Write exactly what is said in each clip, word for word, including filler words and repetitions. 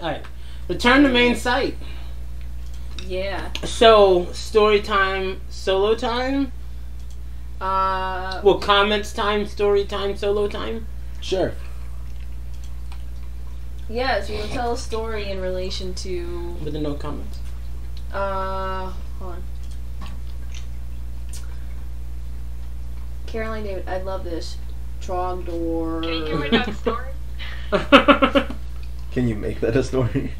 All right. Return to main site. Yeah. So, story time, solo time? Uh. Well, comments time, story time, solo time? Sure. Yeah, so you'll tell a story in relation to... With the no comments. Uh, hold on. Caroline David, I love this. Trogdor. Can you make that a story? Can you make that a story?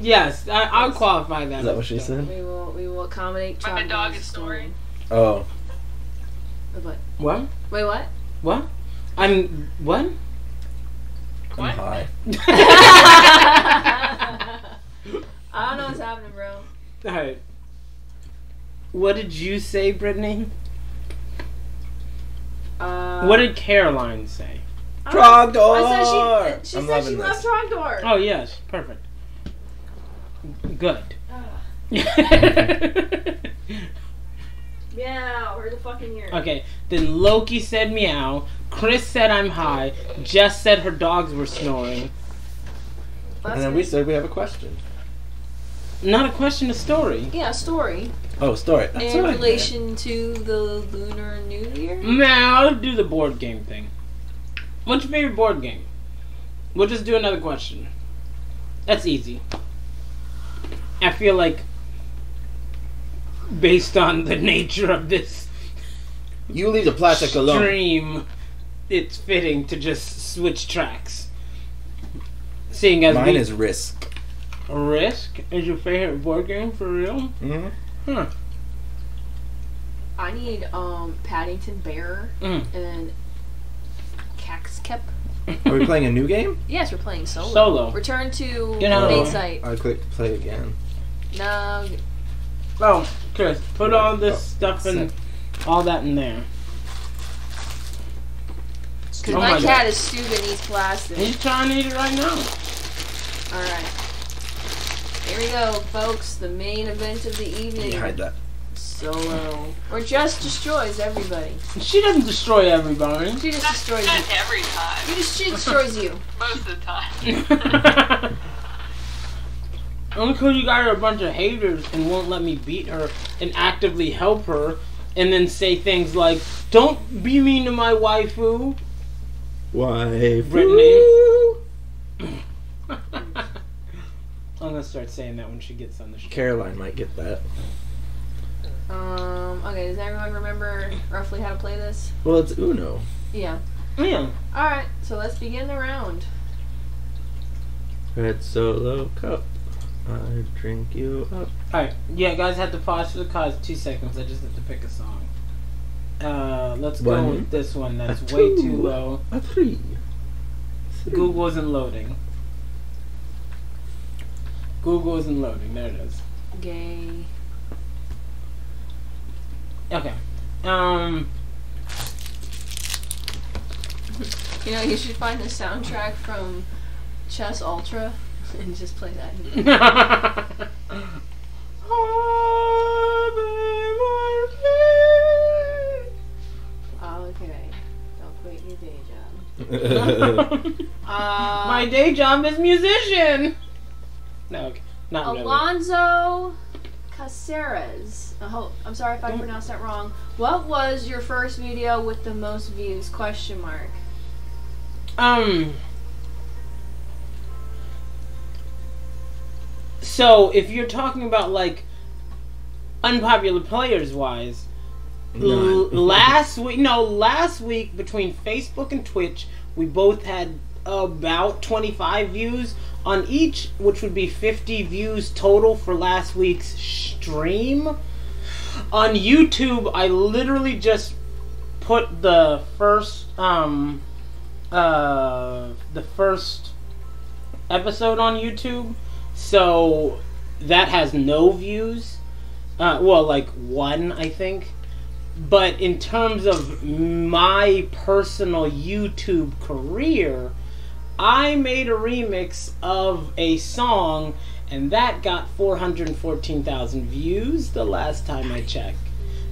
Yes, I, I'll yes. qualify that. Is that what she said? We will, we will accommodate Trogdor. My dog is snoring. Oh. What? What? Wait, what? What? I'm... What? What? I'm high. I don't know what's happening, bro. Alright. What did you say, Brittany? Uh, what did Caroline say? Trogdor! I said she, she said she loved Trogdor. Oh, yes. Perfect. Good. Meow. We're the fucking here. Okay. Then Loki said meow. Chris said I'm high. Jess said her dogs were snoring. That's and then good. We said we have a question. Not a question, a story. Yeah, a story. Oh, story. That's in relation to the Lunar New Year? Nah, I'll do the board game thing. What's your favorite board game? We'll just do another question. That's easy. I feel like, based on the nature of this... You leave the plastic alone. ...stream, it's fitting to just switch tracks. Seeing as Mine we, is Risk. Risk is your favorite board game, for real? Mm-hmm. Huh. I need um Paddington Bear mm. and Caxkep. Are we playing a new game? Yes, we're playing solo. Solo. Return to you know, main site. I click play again. No. Oh, Chris, put all this oh, stuff and sick. all that in there. Because oh my, my cat is stupid. He's plastic. He's trying to eat it right now. All right. Here we go, folks. The main event of the evening. You hide that. Solo. Or just destroys everybody. She doesn't destroy everybody. She just not, destroys not you. Not every time. She, just, she destroys you. Most of the time. Only because you got her a bunch of haters and won't let me beat her and actively help her and then say things like, don't be mean to my waifu. Waifu. Brittany. I'm gonna start saying that when she gets on the show. Caroline might get that. Um. Okay. Does everyone remember roughly how to play this? Well, it's Uno. Yeah. Yeah. All right. So let's begin the round. Red Solo Cup. I drink you up. All right. Yeah, guys, have to pause for the cause. Two seconds. I just have to pick a song. Uh, let's one, go with this one. That's two, way too low. A three. three. Google isn't loading. Google isn't loading. There it is. Gay. Okay. Um. You know, you should find the soundtrack from Chess Ultra and just play that. Okay. Don't quit your day job. uh, My day job is musician. No, okay. Not Alonzo Caceres. Oh, I'm sorry if I pronounced that wrong. What was your first video with the most views? Question mark. Um. So if you're talking about like unpopular players wise, last week no, last week between Facebook and Twitch, we both had about twenty-five views on each, which would be fifty views total for last week's stream. On YouTube, I literally just put the first um uh the first episode on YouTube, so that has no views. Uh well, like one, I think. But in terms of my personal YouTube career, I made a remix of a song, and that got four hundred fourteen thousand views the last time I checked.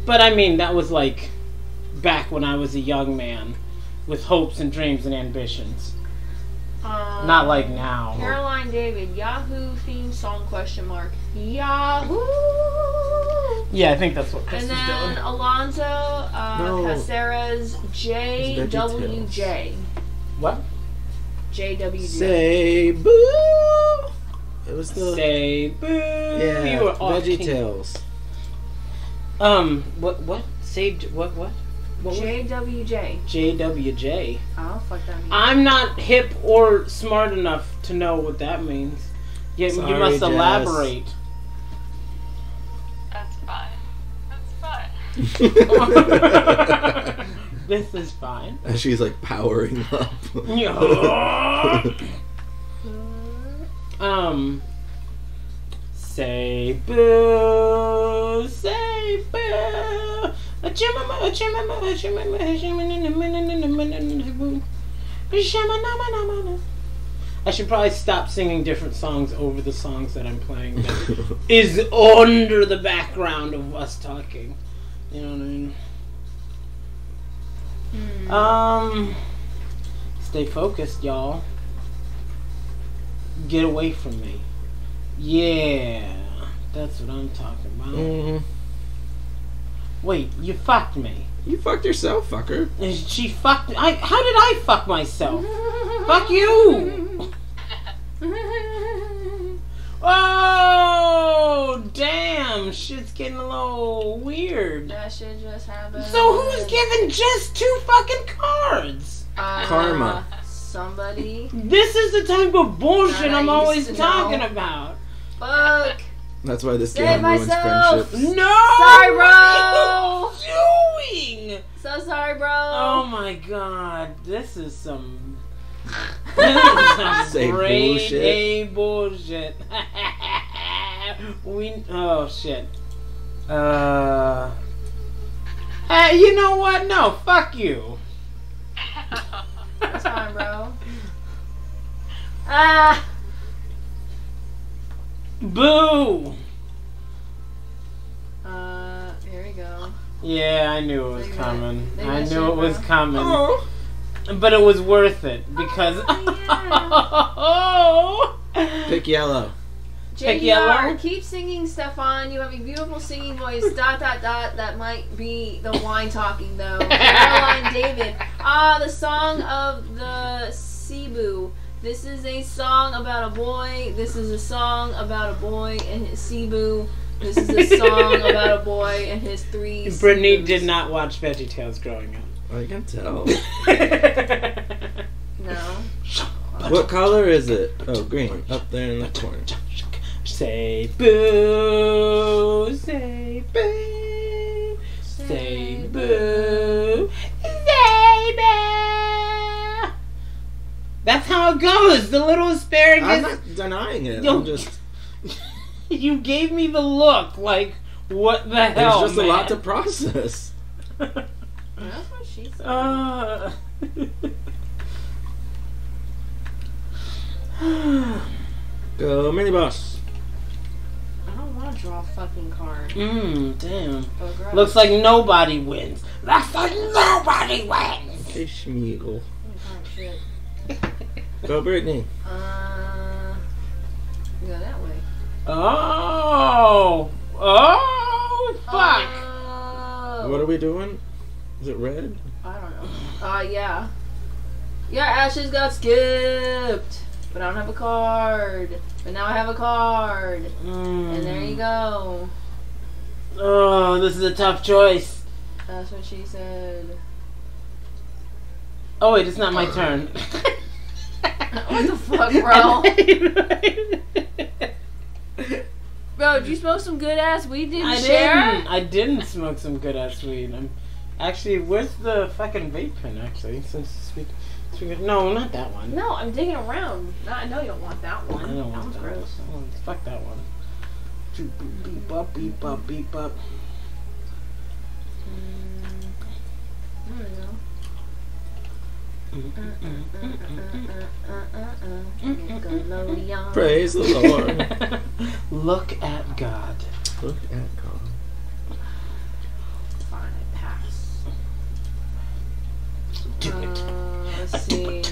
But I mean, that was like back when I was a young man with hopes and dreams and ambitions. Um, Not like now. Caroline David, Yahoo theme song question mark. Yahoo! Yeah, I think that's what Chris is doing. And then Alonzo uh, no. Caceres J W J. What? J W J. Say boo! It was the... Say boo! Yeah, we were all VeggieTales. Um, what, what? Say, what, what? What J W J. J W J. Oh, fuck that means. I'm not hip or smart enough to know what that means. You, Sorry, you must Jess. elaborate. That's fine. That's fine. This is fine. And she's like powering up. um. Say boo. Say boo. I should probably stop singing different songs over the songs that I'm playing that is under the background of us talking. You know what I mean? Mm. Um, stay focused, y'all. Get away from me. Yeah, that's what I'm talking about. Mm-hmm. Wait, you fucked me. You fucked yourself, fucker. She fucked me. I, how did I fuck myself? Fuck you! Oh, damn. Shit's getting a little weird. That shit just happened. So who's giving just two fucking cards? Uh, Karma. Somebody. This is the type of bullshit I'm always talking know. about. Fuck. That's why this game ruins myself. friendships. No! Sorry, bro! What are you doing? So sorry, bro. Oh my god. This is some... this is some Say grade bullshit. A bullshit. we... Oh, shit. Uh... Hey, you know what? No, fuck you. That's fine, bro. Ah! Boo! Uh, here we go. Yeah, I knew it was coming. I knew it was coming. Oh. But it was worth it because. Oh, yeah. Pick yellow. Pick yellow. Keep singing, Stefan. You have a beautiful singing voice. Dot dot dot. That might be the wine talking though. Caroline David. Ah, the song of the Cebu. This is a song about a boy. This is a song about a boy and his Cebu. This is a song about a boy and his three Cebus. Brittany did not watch VeggieTales growing up. I can tell. No. What color is it? Oh, green. Up there in the corner. Say boo. Say boo. Say boo. Say boo. That's how it goes. The little asparagus. I'm not denying it. I'm just. You gave me the look. Like, what the hell? There's just man. a lot to process. That's what she said. Uh... Go mini boss. I don't want to draw a fucking card. Mmm, damn. Oh, looks like nobody wins. Looks like nobody wins. Ishmeagle. Oh, shit. Go, Brittany. Uh, go that way. Oh, oh, fuck! Uh, what are we doing? Is it red? I don't know. Uh, yeah. Yeah, Ashes got skipped, but I don't have a card. But now I have a card, mm. and there you go. Oh, this is a tough choice. That's what she said. Oh wait, it's not my turn. What the fuck, bro? Bro, did you smoke some good ass weed? Didn't I share? Didn't. I didn't smoke some good ass weed. I'm actually, where's the fucking vape pen? Actually, since we, since we no, not that one. No, I'm digging around. No, I know you don't want that one. I don't want that, that gross. one. Fuck that one. Beep, beep up, beep up, beep up. Mm, there we go. Praise the Lord. Look at God. Look at God. Fine, I pass. Do it. Uh, let's see.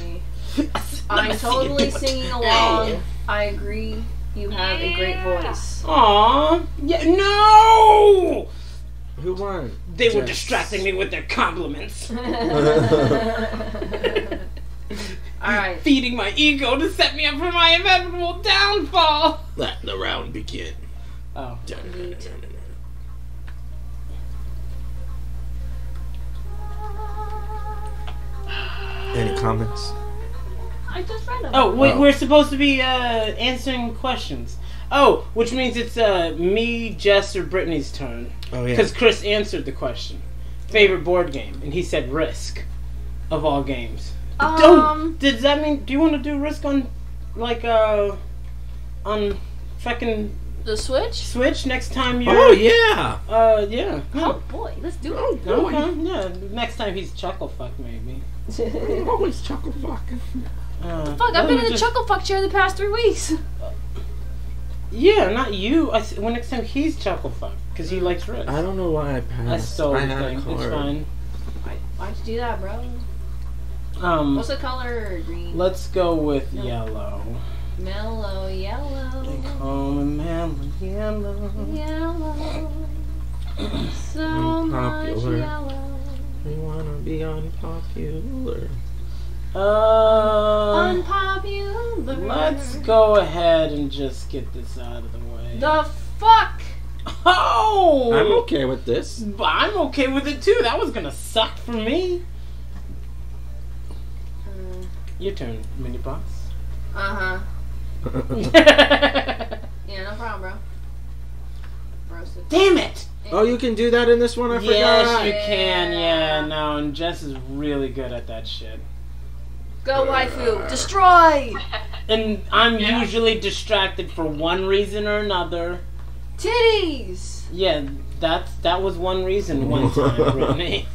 I I'm totally singing along. I agree. You have a great voice. Aww. Yeah, no! Who won? They Jess. were distracting me with their compliments. All right. Feeding my ego to set me up for my inevitable downfall. Let the round begin. Oh. Neat. Any comments? I just read them. Oh, we, oh, we're supposed to be uh, answering questions. Oh, which means it's uh, me, Jess, or Brittany's turn. Oh, yeah. Because Chris answered the question. Favorite board game. And he said Risk, of all games. Um, Don't! Does that mean... Do you want to do Risk on, like, uh... on fucking... The Switch? Switch, next time you're... Oh, yeah! Uh, yeah. Oh, boy. Let's do it. Oh, boy. Okay. Yeah, next time he's Chucklefuck, maybe. I'm always Chucklefuck. Uh, Fuck, I've been in the just... Chucklefuck chair the past three weeks. Yeah, not you. I, well, next time he's Chucklefuck, because he likes Risk. I don't know why I passed. I stole I the thing. It's fine. Why'd you do that, bro? Um, What's the color? Green? Let's go with no. yellow. Mellow yellow. They call me mellow yellow. Yellow. So unpopular. Much yellow. We wanna be unpopular. Uh, unpopular. Let's go ahead and just get this out of the way. The fuck? Oh! I'm okay with this. But I'm okay with it too. That was gonna suck for me. Uh, Your turn, mini boss. Uh huh. Yeah, no problem, bro. Roasted. Damn it! Oh, you can do that in this one? I yes, forgot. Yes, you can. Yeah, no, and Jess is really good at that shit. Go waifu, destroy! And I'm yeah. usually distracted for one reason or another. Titties! Yeah, that's that was one reason one time, Brittany.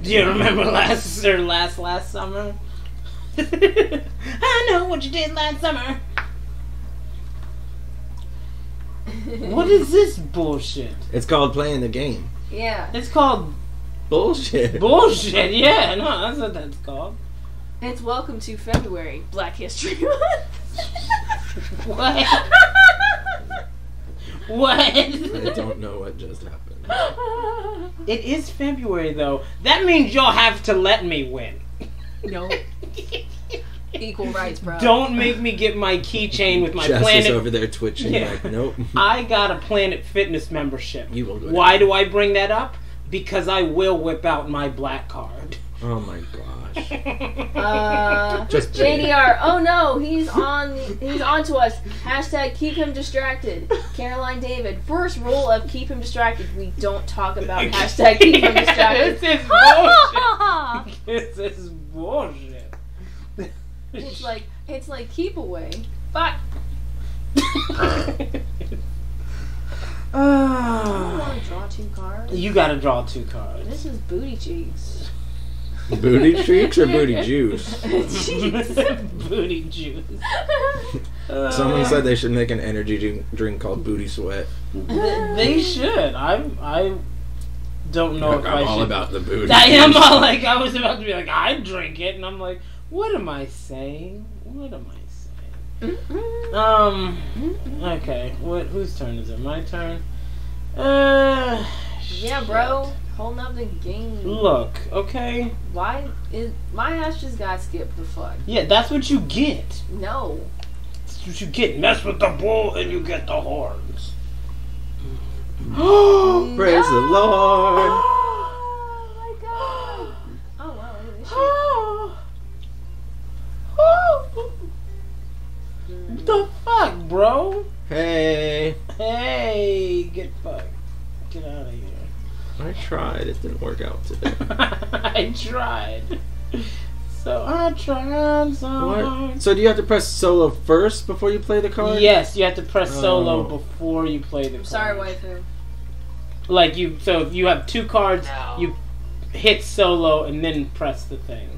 Do you remember last or last last summer? I know what you did last summer. What is this bullshit? It's called playing the game. Yeah. It's called bullshit. Bullshit, yeah, no, that's what that's called. It's welcome to February, Black History Month. What? What? I don't know what just happened. It is February, though. That means you'll have to let me win. No. Equal rights, bro. Don't make me get my keychain with my Jess Planet... Jess is over there twitching yeah. like, nope. I got a Planet Fitness membership. You will do it. Why do I bring that up? Because I will whip out my black card. Oh, my God. Uh, Just J D R. Oh no, he's on. He's on to us. Hashtag keep him distracted. Caroline David. First rule of keep him distracted. We don't talk about hashtag keep him distracted. This is bullshit. This is bullshit. It's like it's like keep away. Fuck. I want to draw two cards. You gotta draw two cards. This is booty cheeks. Booty cheeks or booty juice? Booty juice. Uh, Someone said they should make an energy drink called Booty Sweat. They should. I I don't know like if I'm I should. I'm all about the booty. I am all like I was about to be like I drink it, and I'm like, what am I saying? What am I saying? Mm-hmm. Um. Okay. What? Whose turn is it? My turn. Uh. Yeah, shit. Bro. Whole nother game. Look, okay. Why is my ass just got skipped the fuck? Yeah, that's what you get. No. That's what you get. Mess with the bull and you get the horns. Oh, praise no. the Lord. Oh my God. Oh wow. Oh. Oh. What the fuck, bro? Hey. Hey, get fucked. Get out of here. I tried. It didn't work out today. I tried. So I tried so hard. So do you have to press solo first before you play the card? Yes, you have to press oh. solo before you play the I'm card. Sorry, waifu. Like you, so if you have two cards, no. you hit solo and then press the thing.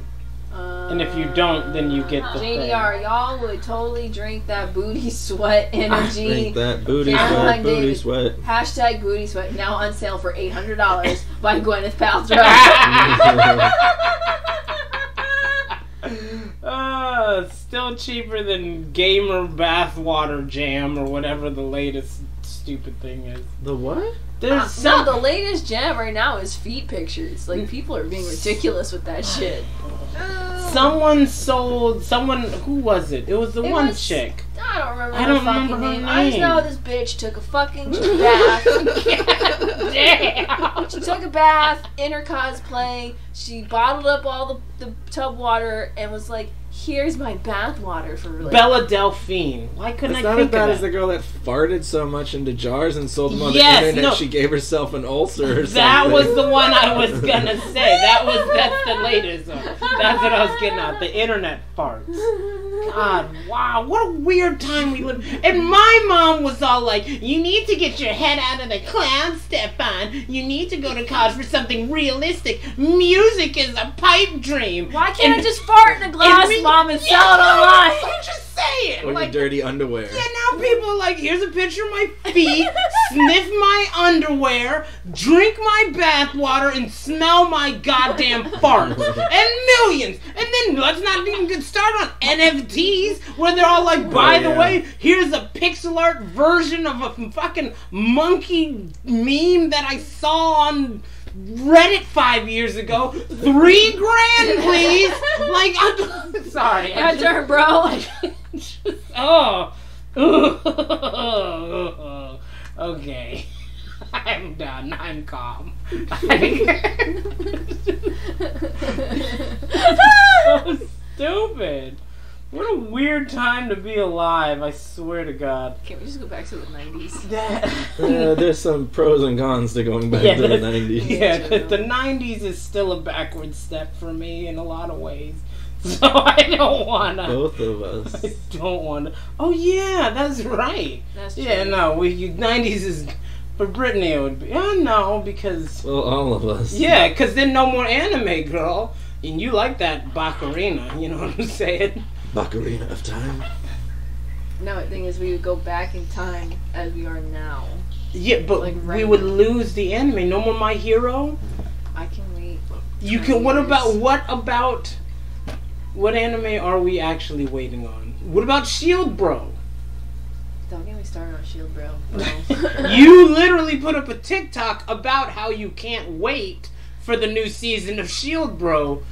Uh, and if you don't, then you get the J D R, y'all would totally drink that booty sweat energy. Drink that booty sweat, booty sweat. Hashtag booty sweat, now on sale for eight hundred dollars by Gwyneth Paltrow. uh, oh, it's still cheaper than gamer bathwater jam or whatever the latest stupid thing is. The what? There's uh, some... No, the latest jam right now is feet pictures. Like, people are being ridiculous with that shit. Oh. Someone sold, someone, who was it? It was the it one was, chick. I don't remember I don't her fucking remember her name. name. I just know this bitch took a fucking bath. God damn. She took a bath in her cosplay. She bottled up all the, the tub water and was like, here's my bath water for like, Bella Delphine. Why couldn't That's I think of that? It's not as bad as the girl that farted so much into jars and sold them on yes, the internet. No. She gave herself an ulcer or that something. That was the one I was gonna say. That was that's the latest one. That's what I was getting at. The internet farts. God, wow, what a weird time we live. And my mom was all like, "You need to get your head out of the clouds, Stefan. You need to go to college for something realistic. Music is a pipe dream. Why can't and, I just fart in a glass?" Mom and yeah, sell it online. I'm just saying. Or like, your dirty underwear. Yeah, now people are like, here's a picture of my feet, sniff my underwear, drink my bath water, and smell my goddamn fart. And millions. And then let's not even get started on N F Ts where they're all like, by oh, yeah. the way, here's a pixel art version of a fucking monkey meme that I saw on Reddit five years ago. Three grand, please. Like, I'm sorry. I turn, bro. Like, just, oh. Ooh. Okay. I'm done. I'm calm. So stupid. What a weird time to be alive, I swear to God. Can't we just go back to the nineties? uh, there's some pros and cons to going back yeah, to the nineties. Yeah, because the nineties is still a backward step for me in a lot of ways. So I don't want to. Both of us. I don't want to. Oh, yeah, that's right. That's true. Yeah, no, we, nineties is... For Brittany, it would be... Oh, no, because... Well, all of us. Yeah, because then no more anime, girl. And you like that Baccarina, you know what I'm saying? Macarena of time. No, the thing is, we would go back in time as we are now. Yeah, but like right we would now. lose the anime. No more My Hero. I can wait. You can. Years. What about what about what anime are we actually waiting on? What about Shield Bro? Don't get me started on Shield Bro. bro. You literally put up a TikTok about how you can't wait for the new season of Shield Bro.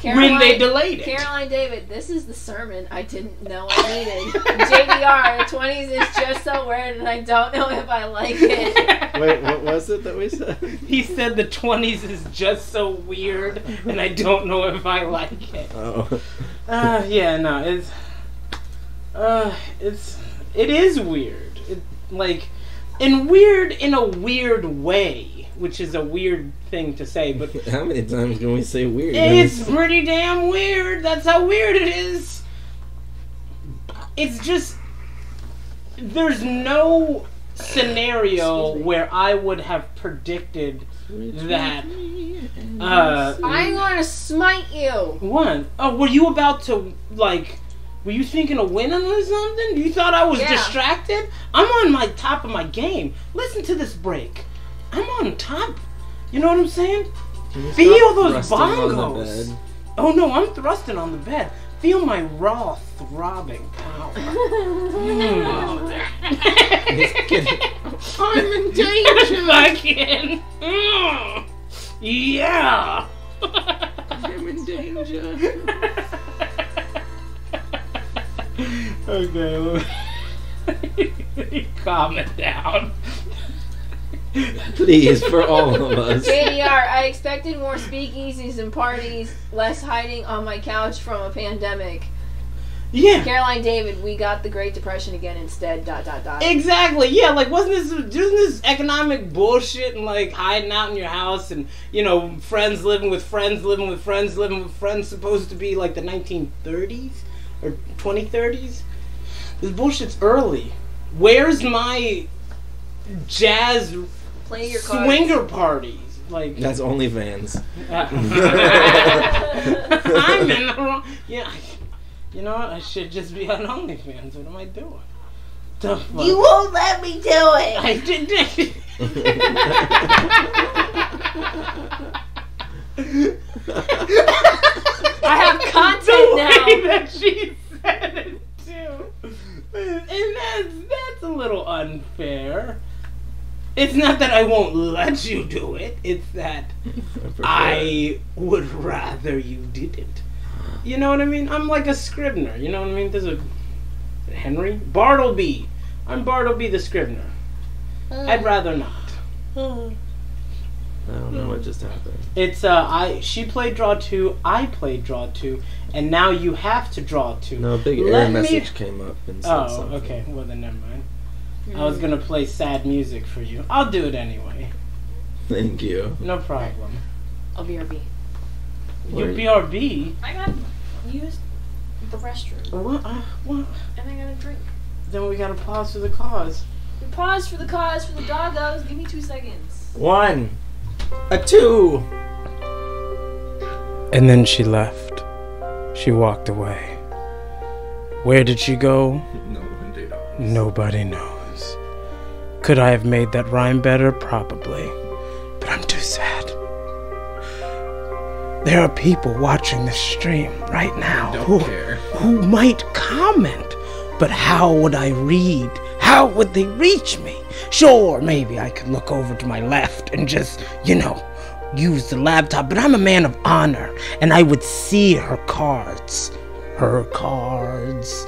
Caroline, when they delayed it. Caroline David, this is the sermon I didn't know I needed. J D R, the twenties is just so weird and I don't know if I like it. Wait, what was it that we said? He said the twenties is just so weird and I don't know if I like it. Oh. Uh, yeah, no, it's... Uh, it's... It is weird. It, like, and weird in a weird way. Which is a weird thing to say, but... How many times can we say weird? It's pretty damn weird. That's how weird it is. It's just... There's no scenario where I would have predicted that... Uh, I'm gonna smite you. What? Oh, were you about to, like... Were you thinking of winning or something? You thought I was yeah. distracted? I'm on my top of my game. Listen to this break. I'm on top. You know what I'm saying? Feel those bongos. Oh no, I'm thrusting on the bed. Feel my raw throbbing power. mm. I'm in danger. I can. Mm. Yeah. I'm in danger. Okay. Calm it down. Please, for all of us. J D R, I expected more speakeasies and parties, less hiding on my couch from a pandemic. Yeah. Caroline David, we got the Great Depression again instead, dot, dot, dot. Exactly, yeah, like, wasn't this, isn't this economic bullshit and, like, hiding out in your house and, you know, friends living with friends, living with friends, living with friends, supposed to be, like, the nineteen thirties? Or twenty thirties? This bullshit's early. Where's my jazz... Play your cards. Swinger parties. Like that's OnlyFans. I'm in the wrong. Yeah, you know what? I should just be on OnlyFans. What am I doing? The fuck? You won't let me do it. I didn't. I have content now. It's not that I won't let you do it. It's that I would rather you didn't. You know what I mean? I'm like a Scrivener. You know what I mean? There's a Henry Bartleby. I'm Bartleby the Scrivener. Uh, I'd rather not. Uh, I don't know what just happened. It's uh, I. She played draw two. I played draw two, and now you have to draw two. No, a big error me... message came up and said oh, something. Oh, okay. Well then, never mind. I was gonna play sad music for you. I'll do it anyway. Thank you. No problem. I'll B R B. You B R B? I gotta use the restroom. What? Uh, what? And I gotta drink. Then we gotta pause for the cause. We pause for the cause for the doggos. Give me two seconds. One. A two. And then she left. She walked away. Where did she go? No one did. Nobody knows. Could I have made that rhyme better? Probably. But I'm too sad. There are people watching this stream right now who, who might comment, but how would I read? How would they reach me? Sure, maybe I could look over to my left and just, you know, use the laptop, but I'm a man of honor, and I would see her cards. Her cards.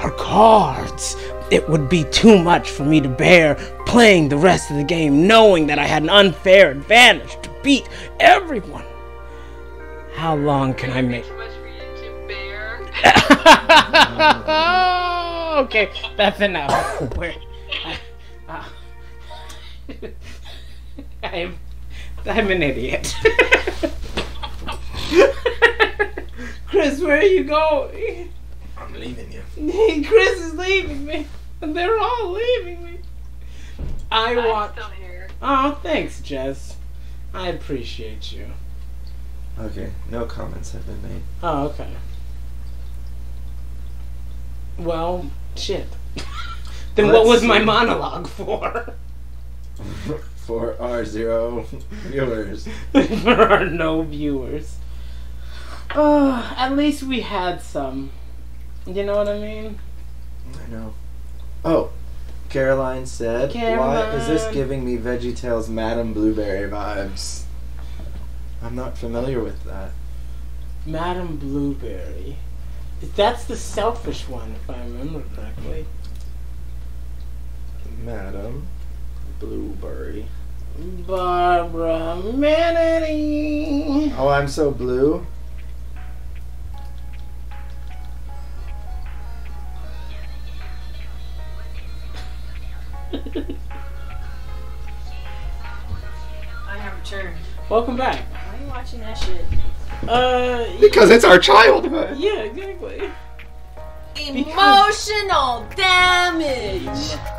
Her cards. It would be too much for me to bear playing the rest of the game, knowing that I had an unfair advantage to beat everyone. How long can I make? Too much for you to bear. Okay, that's enough. I, uh, I'm, I'm an idiot. Chris, where are you going? I'm leaving you. Chris is leaving me. They're all leaving me. I I'm watch. Still here. Oh, thanks, Jess. I appreciate you. Okay, no comments have been made. Oh, okay. Well, shit. Then Let's what was see. my monologue for? For our zero viewers. For our no viewers. Oh, at least we had some. You know what I mean? I know. Oh, Caroline said, Caroline. Why is this giving me VeggieTales Madam Blueberry vibes? I'm not familiar with that. Madam Blueberry. That's the selfish one, if I remember correctly. Madam Blueberry. Barbara Manning. Oh, I'm so blue. I have returned. Welcome back. Why are you watching that shit? Uh, because yeah. It's our childhood. Yeah, exactly. Emotional because damage.